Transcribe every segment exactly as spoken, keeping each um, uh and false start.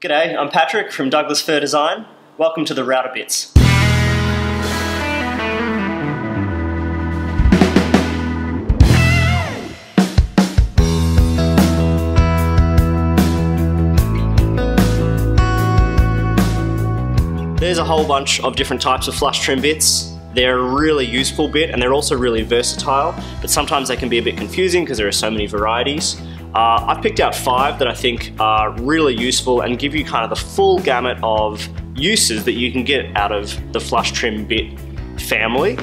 G'day, I'm Patrick from Douglas Fir Design. Welcome to The Router Bits. There's a whole bunch of different types of flush trim bits. They're a really useful bit and they're also really versatile, but sometimes they can be a bit confusing because there are so many varieties. Uh, I've picked out five that I think are really useful and give you kind of the full gamut of uses that you can get out of the flush trim bit family.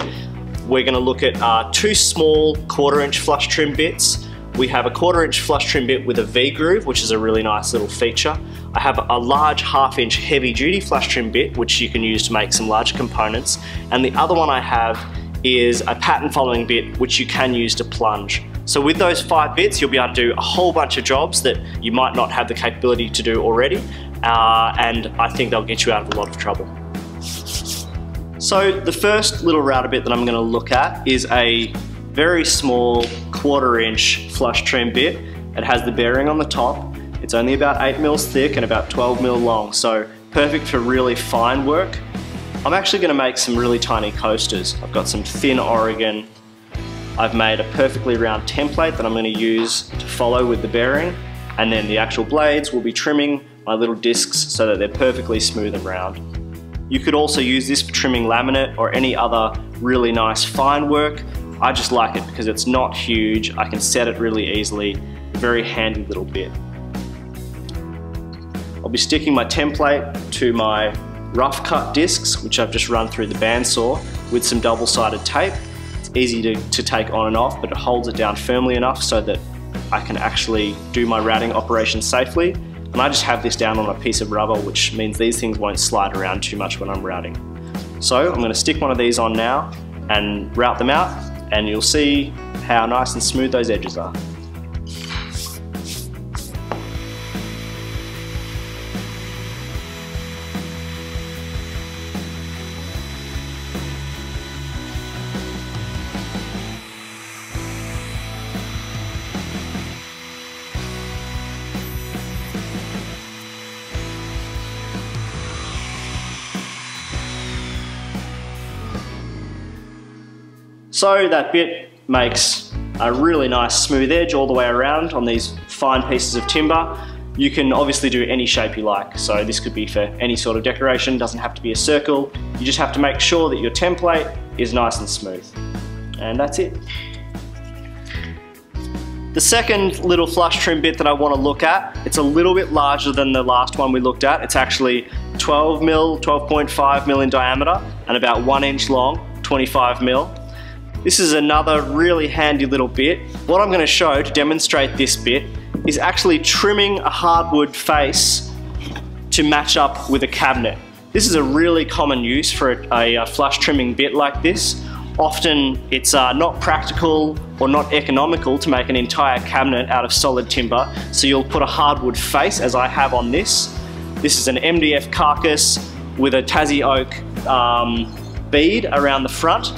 We're going to look at uh, two small quarter inch flush trim bits. We have a quarter inch flush trim bit with a V-groove, which is a really nice little feature. I have a large half inch heavy duty flush trim bit, which you can use to make some large components. And the other one I have is a pattern following bit, which you can use to plunge. So with those five bits, you'll be able to do a whole bunch of jobs that you might not have the capability to do already, uh, and I think they'll get you out of a lot of trouble. So the first little router bit that I'm going to look at is a very small quarter inch flush trim bit. It has the bearing on the top. It's only about eight mils thick and about twelve mil long, so perfect for really fine work. I'm actually going to make some really tiny coasters. I've got some thin Oregon. I've made a perfectly round template that I'm going to use to follow with the bearing, and then the actual blades will be trimming my little discs so that they're perfectly smooth and round. You could also use this for trimming laminate or any other really nice fine work. I just like it because it's not huge, I can set it really easily, a very handy little bit. I'll be sticking my template to my rough cut discs, which I've just run through the bandsaw with some double-sided tape. Easy to, to take on and off, but it holds it down firmly enough so that I can actually do my routing operation safely. And I just have this down on a piece of rubber, which means these things won't slide around too much when I'm routing. So I'm going to stick one of these on now and route them out, and you'll see how nice and smooth those edges are. So that bit makes a really nice smooth edge all the way around on these fine pieces of timber. You can obviously do any shape you like, so this could be for any sort of decoration, it doesn't have to be a circle. You just have to make sure that your template is nice and smooth. And that's it. The second little flush trim bit that I want to look at, it's a little bit larger than the last one we looked at. It's actually twelve mil, twelve point five mil in diameter and about one inch long, twenty-five mil. This is another really handy little bit. What I'm going to show to demonstrate this bit is actually trimming a hardwood face to match up with a cabinet. This is a really common use for a, a flush trimming bit like this. Often it's uh, not practical or not economical to make an entire cabinet out of solid timber, so you'll put a hardwood face as I have on this. This is an M D F carcass with a Tassie oak um, bead around the front.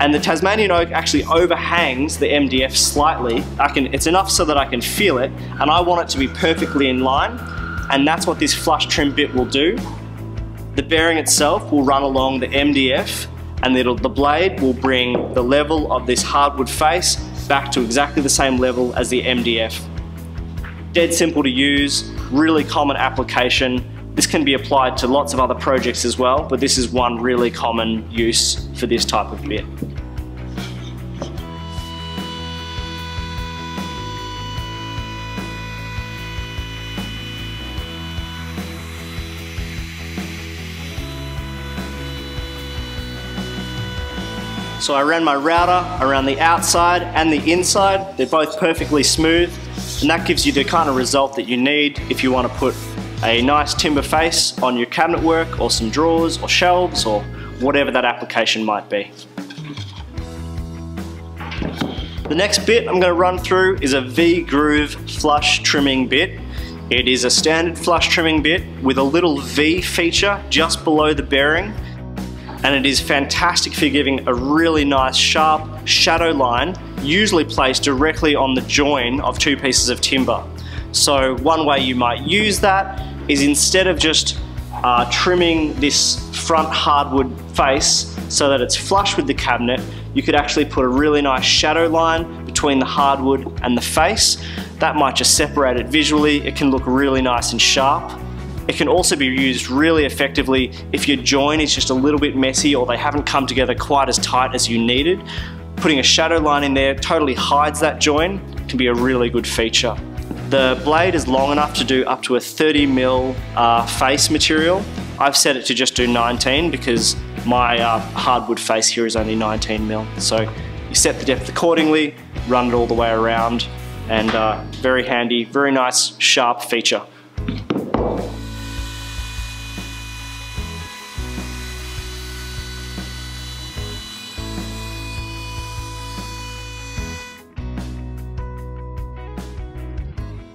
And the Tasmanian oak actually overhangs the M D F slightly. I can, it's enough so that I can feel it, and I want it to be perfectly in line, and that's what this flush trim bit will do. The bearing itself will run along the M D F, and it'll, the blade will bring the level of this hardwood face back to exactly the same level as the M D F. Dead simple to use, really common application. This can be applied to lots of other projects as well, but this is one really common use for this type of bit. So I ran my router around the outside and the inside. They're both perfectly smooth, and that gives you the kind of result that you need if you want to put a nice timber face on your cabinet work or some drawers or shelves or whatever that application might be. The next bit I'm going to run through is a V-groove flush trimming bit. It is a standard flush trimming bit with a little V feature just below the bearing, and it is fantastic for giving a really nice sharp shadow line, usually placed directly on the join of two pieces of timber. So one way you might use that is instead of just uh, trimming this front hardwood face so that it's flush with the cabinet, you could actually put a really nice shadow line between the hardwood and the face. That might just separate it visually. It can look really nice and sharp. It can also be used really effectively if your join is just a little bit messy or they haven't come together quite as tight as you needed. Putting a shadow line in there totally hides that join. Can be a really good feature. The blade is long enough to do up to a thirty mil uh, face material. I've set it to just do nineteen because my uh, hardwood face here is only nineteen mil. So you set the depth accordingly, run it all the way around, and uh, very handy, very nice, sharp feature.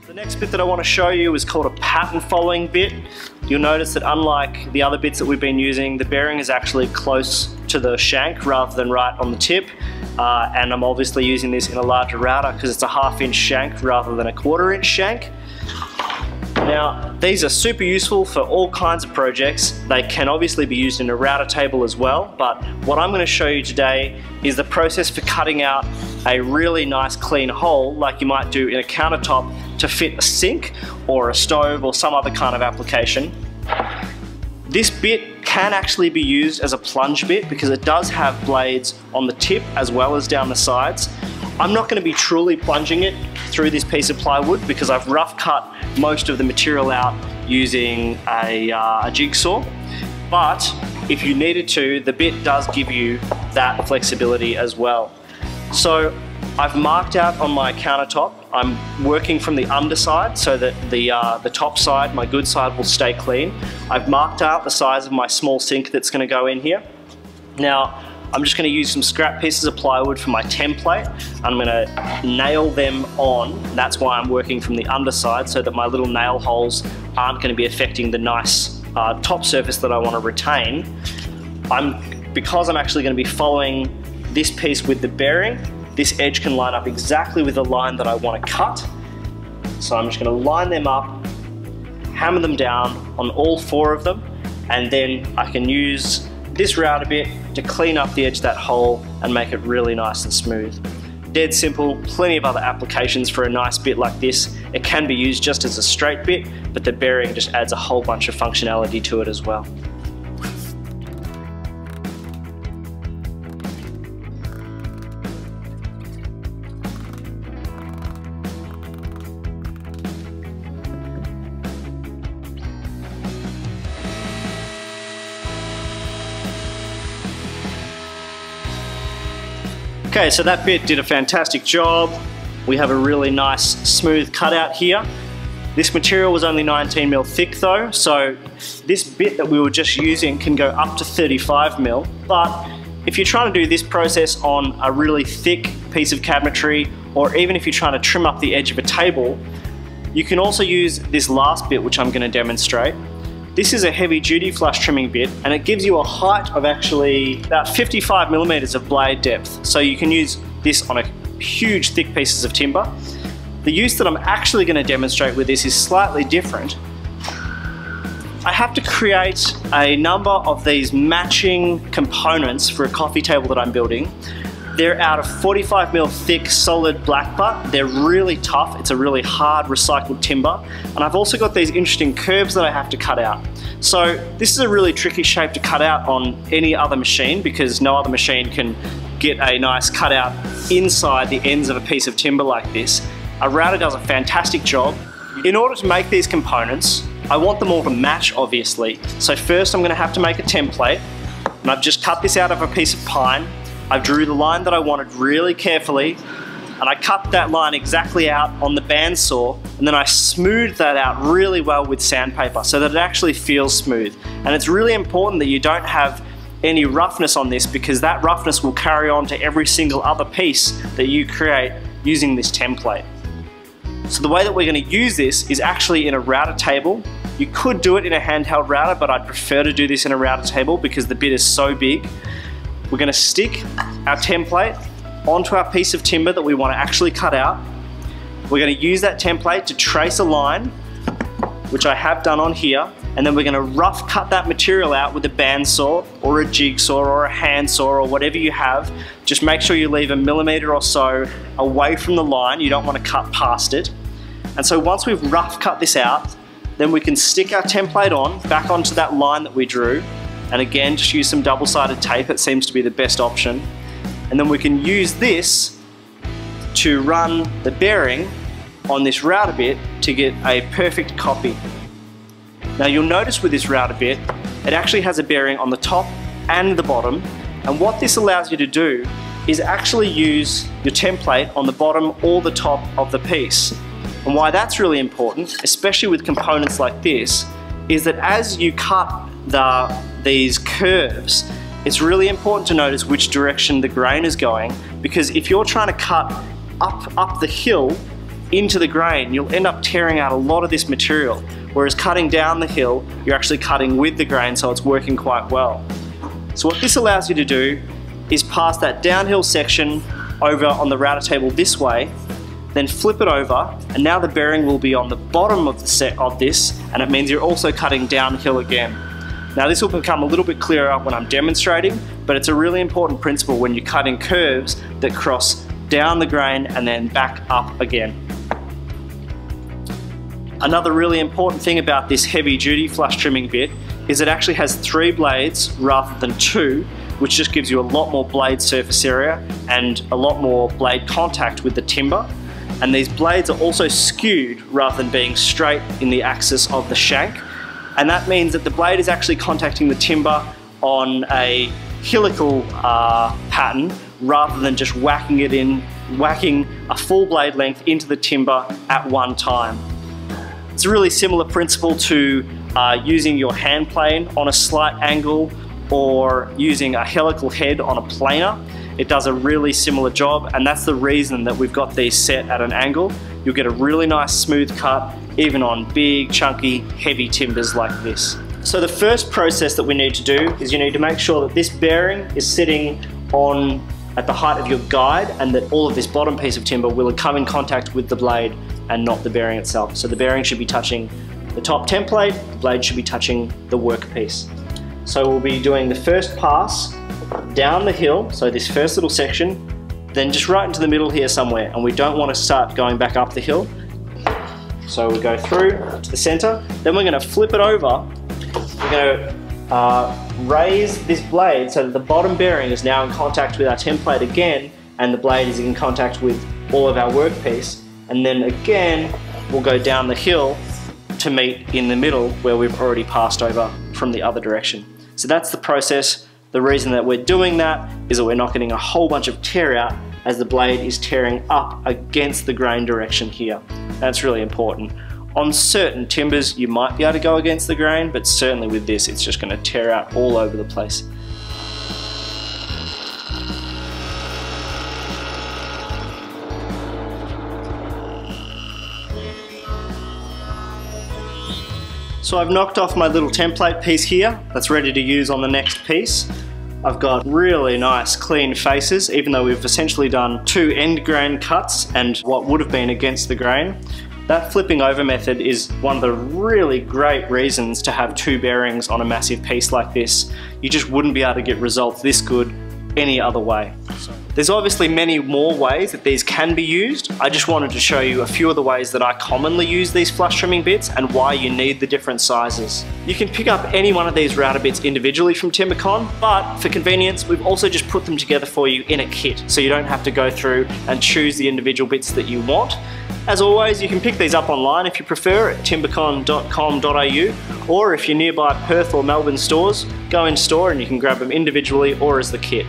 The next bit that I want to show you is called a pattern following bit. You'll notice that unlike the other bits that we've been using, the bearing is actually close to the shank rather than right on the tip. Uh, and I'm obviously using this in a larger router because it's a half inch shank rather than a quarter inch shank. Now, these are super useful for all kinds of projects. They can obviously be used in a router table as well, but what I'm going to show you today is the process for cutting out a really nice clean hole like you might do in a countertop to fit a sink or a stove or some other kind of application. This bit can actually be used as a plunge bit because it does have blades on the tip as well as down the sides. I'm not going to be truly plunging it through this piece of plywood because I've rough cut most of the material out using a, uh, a jigsaw, but if you needed to, the bit does give you that flexibility as well. So I've marked out on my countertop. I'm working from the underside so that the, uh, the top side, my good side, will stay clean. I've marked out the size of my small sink that's going to go in here. Now I'm just going to use some scrap pieces of plywood for my template. I'm going to nail them on. That's why I'm working from the underside, so that my little nail holes aren't going to be affecting the nice uh, top surface that I want to retain. I'm, because I'm actually going to be following this piece with the bearing, this edge can line up exactly with the line that I want to cut. So I'm just going to line them up, hammer them down on all four of them, and then I can use this router bit to clean up the edge of that hole and make it really nice and smooth. Dead simple, plenty of other applications for a nice bit like this. It can be used just as a straight bit, but the bearing just adds a whole bunch of functionality to it as well. Okay, so that bit did a fantastic job. We have a really nice smooth cutout here. This material was only nineteen mil thick though, so this bit that we were just using can go up to thirty-five mil, but if you're trying to do this process on a really thick piece of cabinetry, or even if you're trying to trim up the edge of a table, you can also use this last bit, which I'm going to demonstrate. This is a heavy duty flush trimming bit, and it gives you a height of actually about fifty-five millimeters of blade depth. So you can use this on a huge thick pieces of timber. The use that I'm actually going to demonstrate with this is slightly different. I have to create a number of these matching components for a coffee table that I'm building. They're out of forty-five mil thick solid black butt. They're really tough. It's a really hard recycled timber. And I've also got these interesting curves that I have to cut out. So this is a really tricky shape to cut out on any other machine because no other machine can get a nice cutout inside the ends of a piece of timber like this. A router does a fantastic job. In order to make these components, I want them all to match, obviously. So first I'm going to have to make a template, and I've just cut this out of a piece of pine. I drew the line that I wanted really carefully, and I cut that line exactly out on the bandsaw, and then I smoothed that out really well with sandpaper so that it actually feels smooth. And it's really important that you don't have any roughness on this, because that roughness will carry on to every single other piece that you create using this template. So the way that we're going to use this is actually in a router table. You could do it in a handheld router, but I'd prefer to do this in a router table because the bit is so big. We're going to stick our template onto our piece of timber that we want to actually cut out. We're going to use that template to trace a line. which I have done on here, and then we're going to rough cut that material out with a bandsaw or a jigsaw or a handsaw or whatever you have. Just make sure you leave a millimeter or so away from the line. You don't want to cut past it. And so once we've rough cut this out, then we can stick our template on back onto that line that we drew, and again just use some double-sided tape. It seems to be the best option. And then we can use this to run the bearing on this router bit to get a perfect copy. Now you'll notice with this router bit, it actually has a bearing on the top and the bottom, and what this allows you to do is actually use your template on the bottom or the top of the piece. And why that's really important, especially with components like this, is that as you cut the, these curves, it's really important to notice which direction the grain is going, because if you're trying to cut up, up the hill into the grain, you'll end up tearing out a lot of this material, whereas cutting down the hill, you're actually cutting with the grain, so it's working quite well. So what this allows you to do is pass that downhill section over on the router table this way, then flip it over, and now the bearing will be on the bottom of the set of this, and it means you're also cutting downhill again. Now this will become a little bit clearer when I'm demonstrating, but it's a really important principle when you're cutting curves that cross down the grain and then back up again. Another really important thing about this heavy duty flush trimming bit is it actually has three blades rather than two, which just gives you a lot more blade surface area and a lot more blade contact with the timber. And these blades are also skewed rather than being straight in the axis of the shank. And that means that the blade is actually contacting the timber on a helical uh, pattern rather than just whacking it in, whacking a full blade length into the timber at one time. It's a really similar principle to uh, using your hand plane on a slight angle or using a helical head on a planer. It does a really similar job, and that's the reason that we've got these set at an angle. You'll get a really nice smooth cut even on big, chunky, heavy timbers like this. So the first process that we need to do is you need to make sure that this bearing is sitting on at the height of your guide, and that all of this bottom piece of timber will come in contact with the blade and not the bearing itself. So the bearing should be touching the top template, the blade should be touching the workpiece. So we'll be doing the first pass down the hill, so this first little section, then just right into the middle here somewhere, and we don't want to start going back up the hill. So we go through to the center, then we're going to flip it over, we're going to uh, raise this blade so that the bottom bearing is now in contact with our template again, and the blade is in contact with all of our workpiece, and then again we'll go down the hill to meet in the middle where we've already passed over from the other direction. So that's the process. The reason that we're doing that is that we're not getting a whole bunch of tear out as the blade is tearing up against the grain direction here. That's really important. On certain timbers you might be able to go against the grain, but certainly with this it's just going to tear out all over the place. So I've knocked off my little template piece here that's ready to use on the next piece. I've got really nice clean faces, even though we've essentially done two end grain cuts and what would have been against the grain. That flipping over method is one of the really great reasons to have two bearings on a massive piece like this. You just wouldn't be able to get results this good any other way. There's obviously many more ways that these can be used. I just wanted to show you a few of the ways that I commonly use these flush trimming bits and why you need the different sizes. You can pick up any one of these router bits individually from Timbecon, but for convenience we've also just put them together for you in a kit, so you don't have to go through and choose the individual bits that you want. As always, you can pick these up online if you prefer at timbecon dot com dot A U, or if you're nearby Perth or Melbourne stores, go in store and you can grab them individually or as the kit.